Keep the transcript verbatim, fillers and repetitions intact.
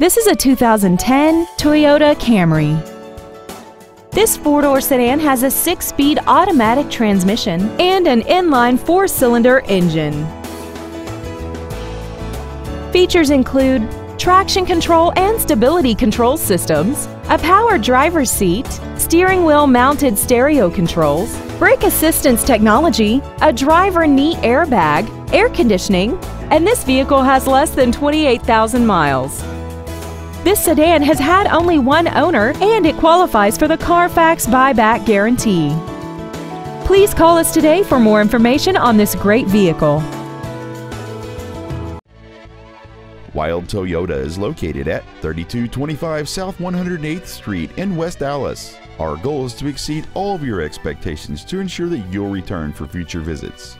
This is a two thousand ten Toyota Camry. This four-door sedan has a six-speed automatic transmission and an inline four-cylinder engine. Features include traction control and stability control systems, a power driver's seat, steering wheel mounted stereo controls, brake assistance technology, a driver knee airbag, air conditioning, and this vehicle has less than twenty-eight thousand miles. This sedan has had only one owner and it qualifies for the Carfax buyback guarantee. Please call us today for more information on this great vehicle. Wild Toyota is located at thirty-two twenty-five South one hundred eighth Street in West Allis. Our goal is to exceed all of your expectations to ensure that you'll return for future visits.